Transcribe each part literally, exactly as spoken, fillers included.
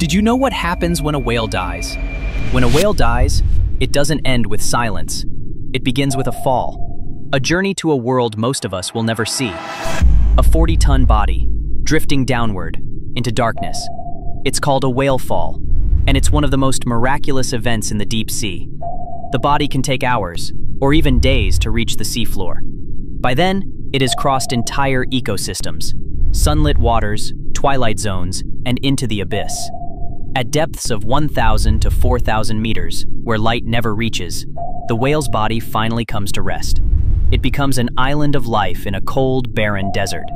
Did you know what happens when a whale dies? When a whale dies, it doesn't end with silence. It begins with a fall, a journey to a world most of us will never see. A forty-ton body, drifting downward into darkness. It's called a whale fall, and it's one of the most miraculous events in the deep sea. The body can take hours, or even days, to reach the seafloor. By then, it has crossed entire ecosystems, sunlit waters, twilight zones, and into the abyss. At depths of one thousand to four thousand meters, where light never reaches, the whale's body finally comes to rest. It becomes an island of life in a cold, barren desert.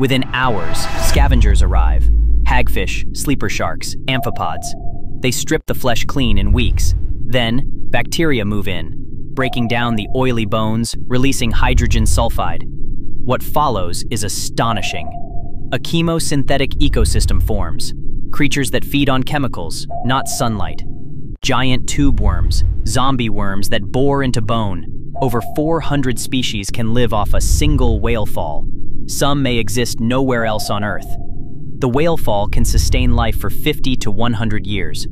Within hours, scavengers arrive: hagfish, sleeper sharks, amphipods. They strip the flesh clean in weeks. Then, bacteria move in, breaking down the oily bones, releasing hydrogen sulfide. What follows is astonishing. A chemosynthetic ecosystem forms. Creatures that feed on chemicals, not sunlight. Giant tube worms, zombie worms that bore into bone. Over four hundred species can live off a single whale fall. Some may exist nowhere else on Earth. The whale fall can sustain life for fifty to one hundred years.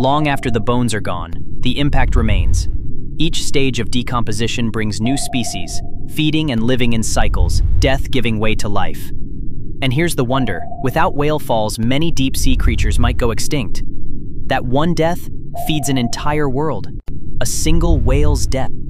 Long after the bones are gone, the impact remains. Each stage of decomposition brings new species, feeding and living in cycles, death giving way to life. And here's the wonder: without whale falls, many deep sea creatures might go extinct. That one death feeds an entire world. A single whale's death.